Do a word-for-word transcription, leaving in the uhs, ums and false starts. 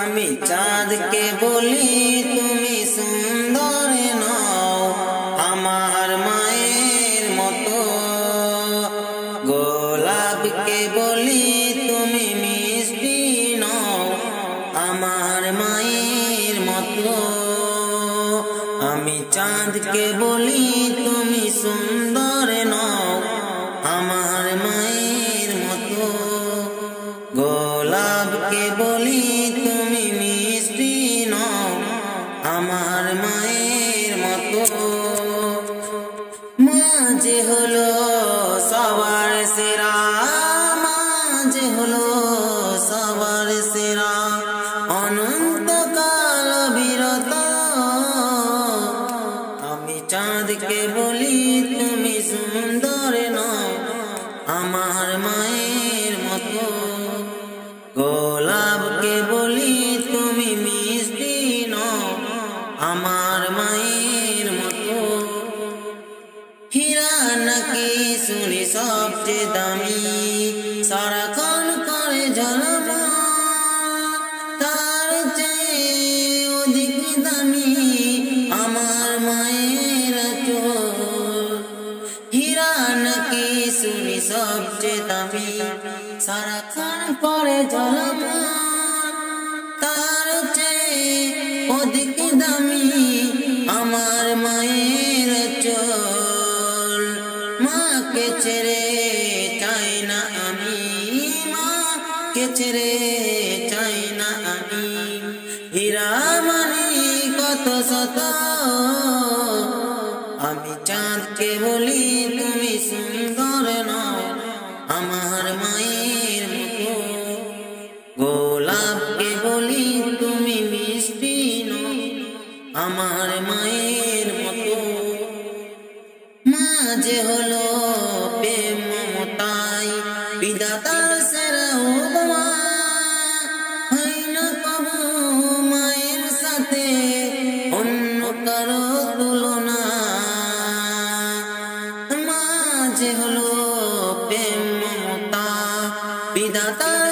আমি চাঁদকে বলি তুমি সুন্দর নও আমার মায়ের মতো, গোলাপকে বলি তুমি মিষ্টি নও আমার মায়ের মতো। আমি চাঁদকে বলি তুমি সুন্দর নও আমার মায়ের মতো, গোলাপকে বলি তুমি মিষ্টি নও আমার মায়ের মতো। মা যে হলো সবার সেরা, মা যে হলো সবার সেরা, অনন্তকাল বিরতা। আমি চাঁদকে বলি তুমি সুন্দর নও আমার মায়ের মতো, গোলাপকে বলি তুমি মিষ্টি নও আমার মায়ের মতো। হীরা নাকি শুনি সবচেয়ে দামি, সারাক্ষণ করে ঝলমল, তার চেয়ে অধিক দামি আমার মায়ের আঁচল। হীরা নাকি শুনি সবচেয়ে দামি, সারাক্ষণ করে ঝলমল, তার চেয়ে অধিক দামি আমার মায়ের আঁচল। মাকে ছেড়ে চাই না আমি, মাকে ছেড়ে চাই না আমি। হীরা মানে কত শত, আমি চাঁদকে বলি তুমি সুন্দর নও আমার মায়ের মতো, গোলাপকে বলি তুমি মিষ্টি নও আমার মায়ের মতো। মা যে হলো প্রেম মমতায় বিধাতার সেরা উপমা, হয় না কবু মায়ের সাথে অন্য কারো তুলনা। মা যে হলো প্রেম মমতা বিধাতা